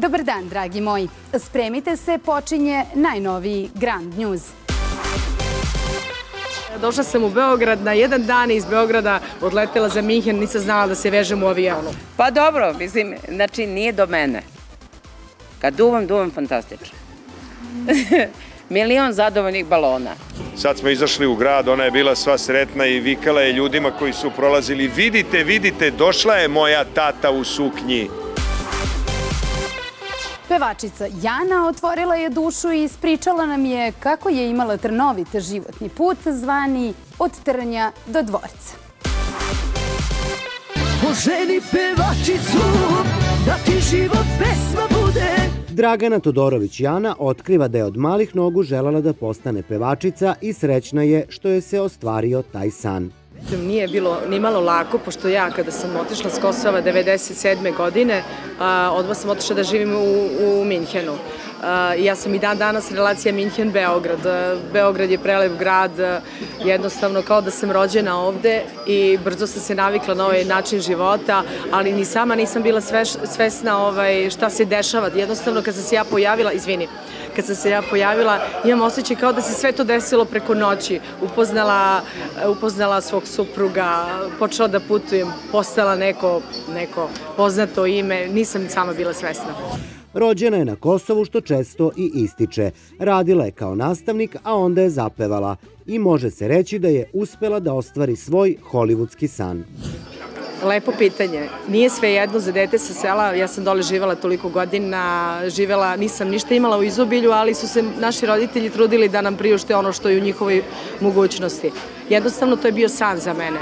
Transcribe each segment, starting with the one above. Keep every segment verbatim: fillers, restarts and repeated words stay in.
Dobar dan, dragi moji. Spremite se, počinje najnoviji Grand News. Došla sam u Beograd na jedan dan, iz Beograda odletela za Minhen, nisam znala da se vežem u avionu. Pa dobro, mislim, znači nije do mene. Kad duvam, duvam fantastično. Milion zadovoljnih balona. Sad smo izašli u grad, ona je bila sva sretna i vikala je ljudima koji su prolazili: vidite, vidite, došla je moja tata u suknji. Pevačica Jana otvorila je dušu i ispričala nam je kako je imala trnovit životni put zvani od trnja do dvorca. Poženi pevačicu, da ti život pesma bude. Dragana Todorović Jana otkriva da je od malih nogu želela da postane pevačica i srećna je što je se ostvario taj san. Nije bilo ni malo lako, pošto ja kada sam otišla s Kosova devedeset sedme. godine, odmah sam otišla da živim u Minhenu. Ja sam i dan danas relacija Minhen-Beograd. Beograd je prelep grad, jednostavno kao da sam rođena ovde i brzo sam se navikla na ovaj način života, ali ni sama nisam bila svesna šta se dešava. Jednostavno kad sam se ja pojavila, izvini, kad sam se ja pojavila, imam osjećaj kao da se sve to desilo preko noći. Upoznala svog supruga, počela da putujem, postala neko poznato ime, nisam sama bila svesna. Rođena je na Kosovu, što često i ističe. Radila je kao nastavnik, a onda je zapevala. I može se reći da je uspela da ostvari svoj hollywoodski san. Lepo pitanje. Nije svejedno za dete sa sela. Ja sam dole živjela toliko godina, živjela, nisam ništa imala u izobilju, ali su se naši roditelji trudili da nam priušte ono što je u njihovoj mogućnosti. Jednostavno to je bio san za mene.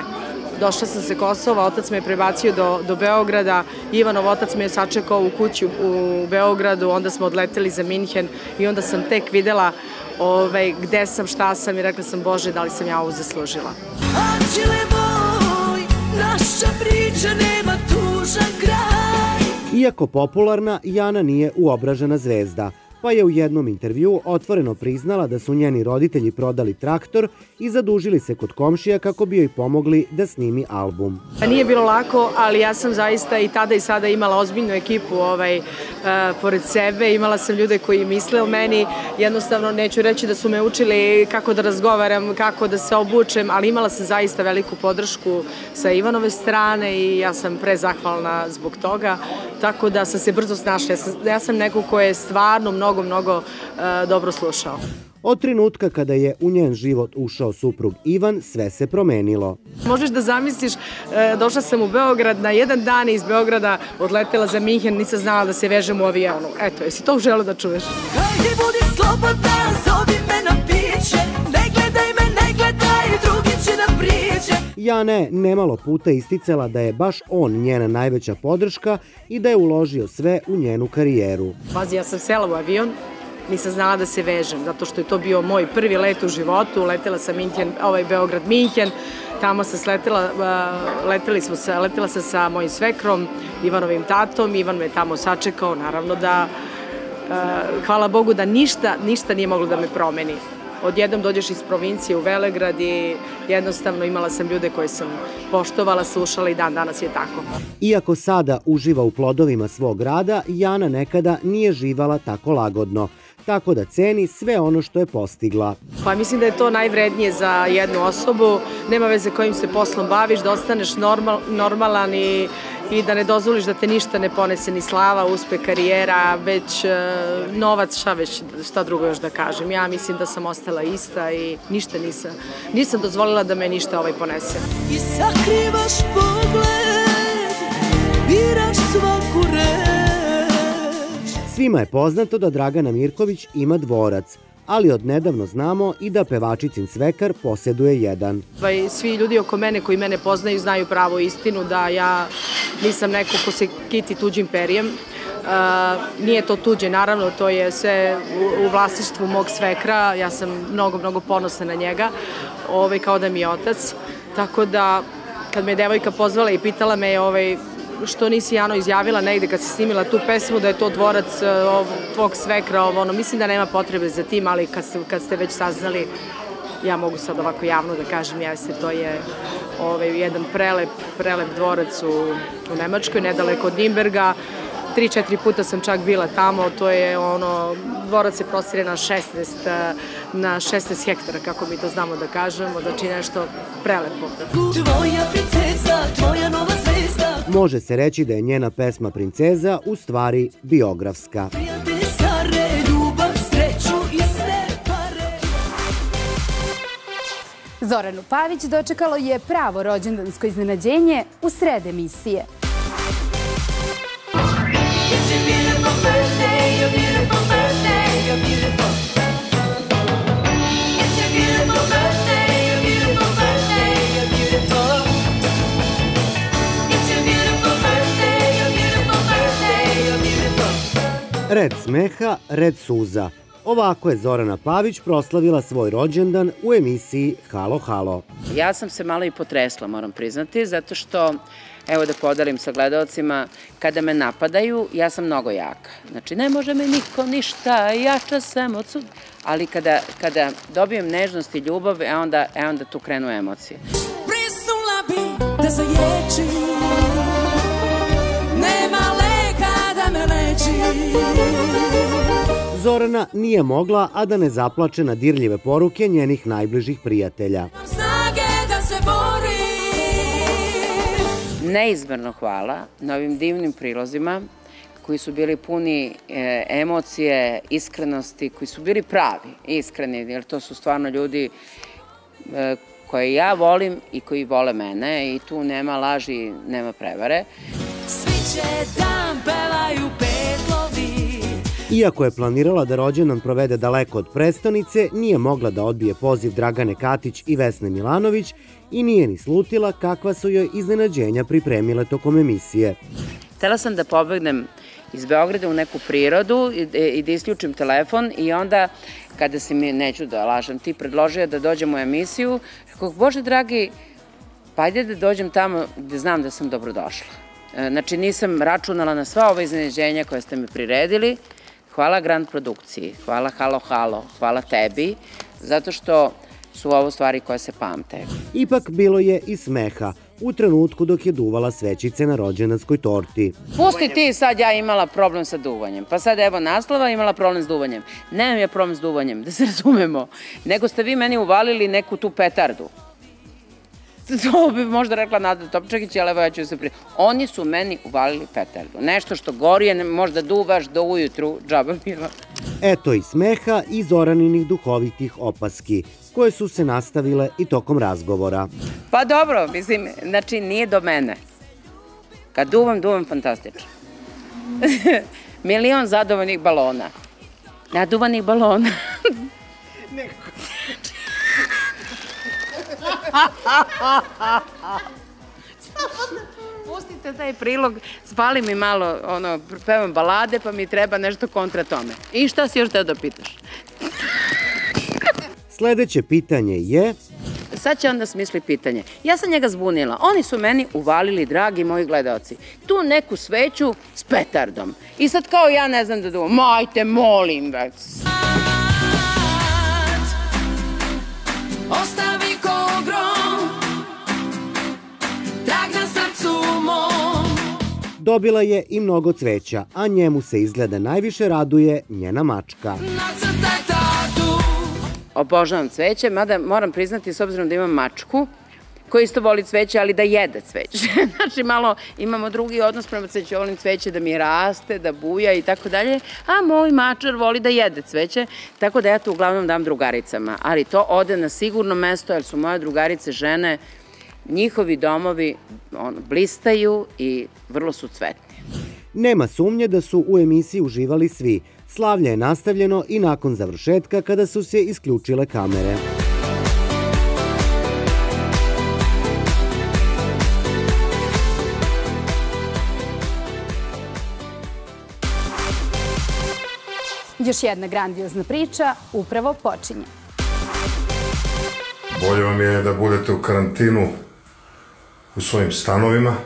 Došla sam se Kosova, otac me je prebacio do Beograda, Ivanov otac me je sačekao u kući u Beogradu, onda smo odleteli za Minhen i onda sam tek videla gde sam, šta sam i rekla sam: Bože, da li sam ja ovo zaslužila. Iako popularna, Jana nije uobražena zvezda, pa je u jednom intervju otvoreno priznala da su njeni roditelji prodali traktor i zadužili se kod komšija kako bi joj pomogli da snimi album. Nije bilo lako, ali ja sam zaista i tada i sada imala ozbiljnu ekipu pored sebe, imala sam ljude koji misle o meni, jednostavno neću reći da su me učili kako da razgovaram, kako da se obučem, ali imala sam zaista veliku podršku sa Ivanove strane i ja sam prezahvalna zbog toga, tako da sam se brzo snašla. Ja sam neko ko je stvarno mnogo mnogo, mnogo dobro slušao. Od trenutka kada je u njen život ušao suprug Ivan, sve se promenilo. Možeš da zamisliš, došla sam u Beograd na jedan dan, iz Beograda odletela za Minhen, nisam znala da se vežem u avionu. Eto, jesi to želeo da čuješ? Hajde budi slobodan, zovi me na piće, ne gledaj me, ne gledaj, drugi će nam prijeće. Jana je nemalo puta isticala da je baš on njena najveća podrška i da je uložio sve u njenu karijeru. Pazi, ja sam sela u avion, nisam znala da se vežem, zato što je to bio moj prvi let u životu. Letela sam Beograd-Minhen, tamo sam sletela, letela sam sa mojim svekrom, Ivanovim tatom. Ivan me tamo sačekao, naravno da, hvala Bogu da ništa, ništa nije moglo da me promeni. Odjednom dođeš iz provincije u Velegrad i jednostavno imala sam ljude koje sam poštovala, slušala i dan danas je tako. Iako sada uživa u plodovima svog rada, Jana nekada nije živala tako lagodno, tako da ceni sve ono što je postigla. Pa mislim da je to najvrednije za jednu osobu, nema veze kojim se poslom baviš, da ostaneš normalan i i da ne dozvoliš da te ništa ne ponese, ni slava, uspeh, karijera, već novac, šta već, šta drugo još da kažem. Ja mislim da sam ostala ista i ništa nisam, nisam dozvolila da me ništa ovaj ponese. I sakrivaš pogled, biraš svaku reč. Svima je poznato da Dragana Mirković ima dvorac, ali odnedavno znamo i da pevačicin svekar poseduje jedan. Svi ljudi oko mene koji mene poznaju znaju pravu istinu, da ja nisam neko ko se kiti tuđim perijem. Nije to tuđe, naravno, to je sve u vlasništvu mog svekra, ja sam mnogo, mnogo ponosna na njega, kao da mi je otac. Tako da, kad me je devojka pozvala i pitala me što nisi, Jano, izjavila negde kad si snimila tu pesmu da je to dvorac tvog svekra, mislim da nema potrebe za tim, ali kad ste već saznali, ja mogu sad ovako javno da kažem, jeste, to je jedan prelep dvorac u Nemačkoj, nedaleko od Nimberga, tri četiri puta sam čak bila tamo, to je ono, dvorac se prostire na šesnaest hektara, kako mi to znamo da kažemo, znači nešto prelepo. Tvoja princeza, tvoja nova zvezda. Može se reći da je njena pesma Princeza u stvari biografska. Zoranu Pavić dočekalo je pravo rođendansko iznenađenje u sred emisije. Red smeha, red suza. Ovako je Zorana Pavić proslavila svoj rođendan u emisiji Halo Halo. Ja sam se malo i potresla, moram priznati, zato što, evo da podelim sa gledalcima, kada me napadaju, ja sam mnogo jaka. Znači, ne može me niko ništa, jača sam od sud. Ali kada dobijem nežnost i ljubav, e onda tu krenu emocije. Prisnula bi da zaječi, nema leka da me leči. Zorana nije mogla, a da ne zaplače na dirljive poruke njenih najbližih prijatelja. Neizmerno hvala na ovim divnim prilozima koji su bili puni emocije, iskrenosti, koji su bili pravi, iskreni, jer to su stvarno ljudi koje ja volim i koji vole mene i tu nema laži, nema prevare. Svi će dan pelaju petlovi. Iako je planirala da rođendan provede daleko od prestonice, nije mogla da odbije poziv Dragane Katić i Vesne Milanović i nije ni slutila kakva su joj iznenađenja pripremile tokom emisije. Htela sam da pobegnem iz Beograda u neku prirodu i da isključim telefon i onda, kada si mi, neću da lažem, ti predložio da dođem u emisiju, rekao, Bože dragi, pa ajde da dođem tamo gde znam da sam dobrodošla. Znači, nisam računala na sva ova iznenađenja koje ste mi priredili. Hvala Grand Produkciji, hvala Halo Halo, hvala tebi, zato što su ovo stvari koje se pamte. Ipak bilo je i smeha u trenutku dok je duvala svećice na rođendanskoj torti. Pusti ti, sad ja imala problem sa duvanjem, pa sad evo naslova, imala problem s duvanjem. Nemam ja problem s duvanjem, da se razumemo, nego ste vi meni uvalili neku tu petardu. To bi možda rekla Nada Topčagić, ali evo ja ću se prijeti. Oni su meni uvalili petardu. Nešto što gorije, možda duvaš do ujutru, džaba bila. Eto i smeha i Zoraninih duhovitih opaski, koje su se nastavile i tokom razgovora. Pa dobro, mislim, znači nije do mene. Kad duvam, duvam fantastično. Milion zaduvanih balona. Naduvanih balona. Neko. Pustite taj prilog, spali mi malo, ono, pevam balade, pa mi treba nešto kontra tome. I šta si još teo da pitaš? Sledeće pitanje je... Sad će onda smisli pitanje. Ja sam njega zbunila. Oni su meni uvalili, dragi moji gledaoci, tu neku sveću s petardom. I sad kao ja ne znam da duvam. Majte, molim vas. Ostavi ko ogrom, drag na srcu mom. Dobila je i mnogo cveća, a njemu se izgleda najviše raduje njena mačka. Obožavam cveće, mada moram priznati, s obzirom da imam mačku, koja isto voli cveće, ali da jede cveće. Znači, malo imamo drugi odnos prema cveću, volim cveće da mi raste, da buja i tako dalje, a moj mačar voli da jede cveće, tako da ja to uglavnom dam drugaricama. Ali to ode na sigurno mesto, jer su moje drugarice žene, njihovi domovi blistaju i vrlo su cvetni. Nema sumnje da su u emisiji uživali svi. Slavlje je nastavljeno i nakon završetka kada su se isključile kamere. Još jedna grandiozna priča upravo počinje. Bolje vam je da budete u karantinu u svojim stanovima,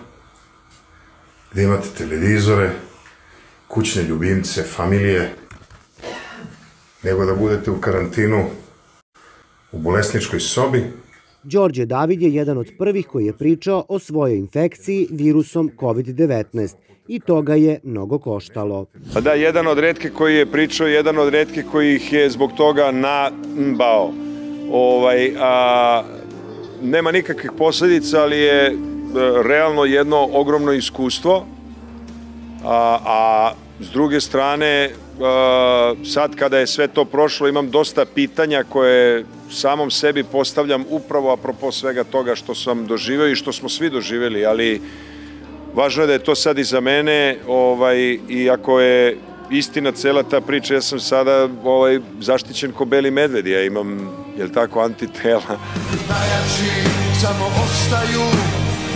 da imate televizore, kućne ljubimce, familije, nego da budete u karantinu u bolesničkoj sobi Đorđe David je jedan od prvih koji je pričao o svojoj infekciji virusom kovid devetnaest i to ga je mnogo koštalo. Pa da, jedan od retke koji je pričao, jedan od retke koji ih je zbog toga nabao. Ovaj, a, nema nikakvih posljedica, ali je e, realno jedno ogromno iskustvo. A, a s druge strane, a, sad kada je sve to prošlo, imam dosta pitanja koje samom sebi postavljam upravo apropo svega toga što sam doživio i što smo svi doživjeli, ali važno je da je to sad i za mene, ovaj, i ako je istina cela ta priča, ja sam sada ovaj, zaštićen ko beli medved, ja imam, jel tako, antitela. Najjači samo ostaju,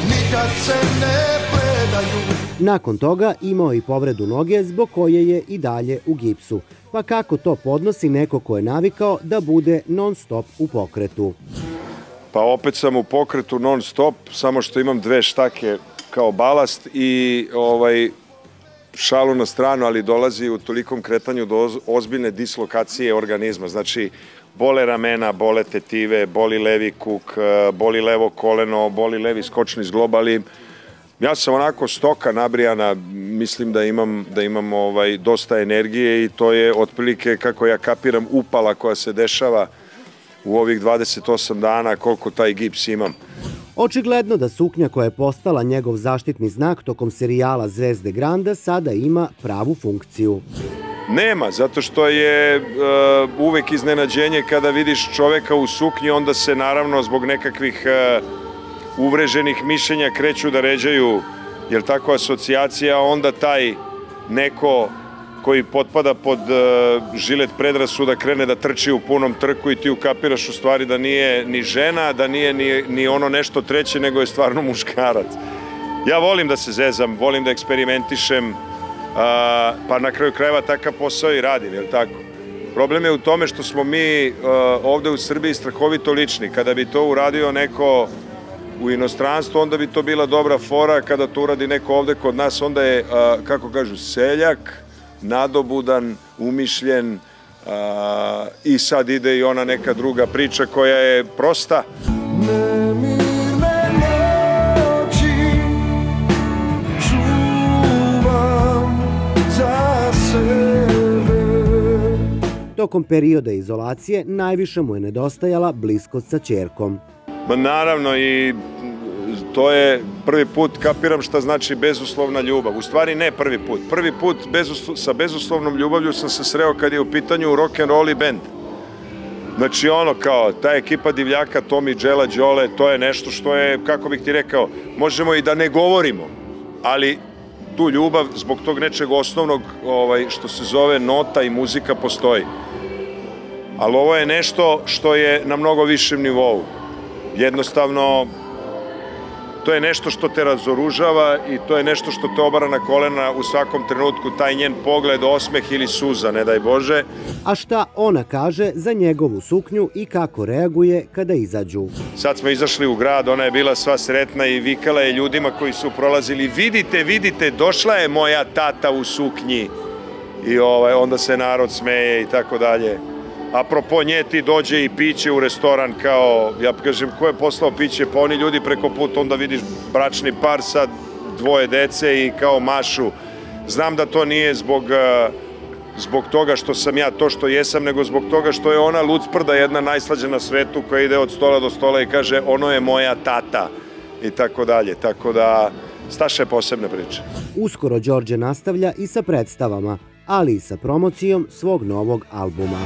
nikad se ne predaju. Nakon toga imao je i povredu noge zbog koje je i dalje u gipsu. Pa kako to podnosi neko ko je navikao da bude non stop u pokretu? Pa opet sam u pokretu non stop, samo što imam dve štake kao balast i ovaj, šalu na stranu, ali dolazi u tolikom kretanju do ozbiljne dislokacije organizma. Znači, bole ramena, bole tetive, boli levi kuk, boli levo koleno, boli levi skočni zglob, ali ja sam onako stoka nabrijana, mislim da imam, da imam ovaj, dosta energije i to je otprilike, kako ja kapiram, upala koja se dešava u ovih dvadeset osam dana koliko taj gips imam. Očigledno da suknja koja je postala njegov zaštitni znak tokom serijala Zvezde Granda sada ima pravu funkciju. Nema, zato što je e, uvek iznenađenje kada vidiš čoveka u suknji, onda se naravno zbog nekakvih e, uvreženih mišljenja kreću da ređaju, jel tako, asocijacija, onda taj neko koji potpada pod e, žilet predrasuda krene da trči u punom trku i ti ukapiraš u stvari da nije ni žena, da nije ni, ni ono nešto treće, nego je stvarno muškarac. Ja volim da se zezam, volim da eksperimentišem, a, pa na kraju krajeva takav posao i radim, jel tako? Problem je u tome što smo mi a, ovde u Srbiji strahovito lični. Kada bi to uradio neko u inostranstvu, onda bi to bila dobra fora, kada to uradi neko ovde kod nas, onda je, a, kako kažu, seljak, nadobudan, umišljen, a, i sad ide i ona neka druga priča koja je prosta. Nemirne noći čuvam za sebe. Tokom perioda izolacije najviše mu je nedostajala bliskost sa ćerkom. Ma naravno, i to je prvi put kapiram šta znači bezuslovna ljubav. U stvari ne prvi put. Prvi put bezuslo, sa bezuslovnom ljubavlju sam se sreo kad je u pitanju rock'n'roll i band. Znači ono kao, ta ekipa divljaka, Tomi, Đela, Đole, to je nešto što je, kako bih ti rekao, možemo i da ne govorimo, ali tu ljubav zbog tog nečeg osnovnog, ovaj, što se zove nota i muzika, postoji. Ali ovo je nešto što je na mnogo višem nivou. Jednostavno, to je nešto što te razoružava i to je nešto što te obara na kolena u svakom trenutku, taj njen pogled, osmeh ili suza, ne daj Bože. A šta ona kaže za njegovu suknju i kako reaguje kada izađu? Sad smo izašli u grad, ona je bila sva sretna i vikala je ljudima koji su prolazili: vidite, vidite, došla je moja tata u suknji. I ovaj, onda se narod smeje i tako dalje. Apropo nje, ti dođe i piće u restoran, kao, ja kažem, ko je poslao piće? Pa oni ljudi preko puta, onda vidiš bračni par sa dvoje dece i kao mašu. Znam da to nije zbog, zbog toga što sam ja to što jesam, nego zbog toga što je ona lucprda jedna najslađa na svetu, koja ide od stola do stola i kaže: ono je moja tata, i tako dalje. Tako da, Staša je posebna priča. Uskoro Đorđe nastavlja i sa predstavama, ali i sa promocijom svog novog albuma.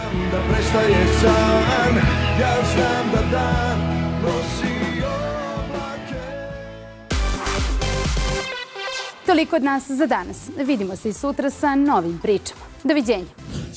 Toliko od nas za danas. Vidimo se i sutra sa novim pričama. Doviđenja.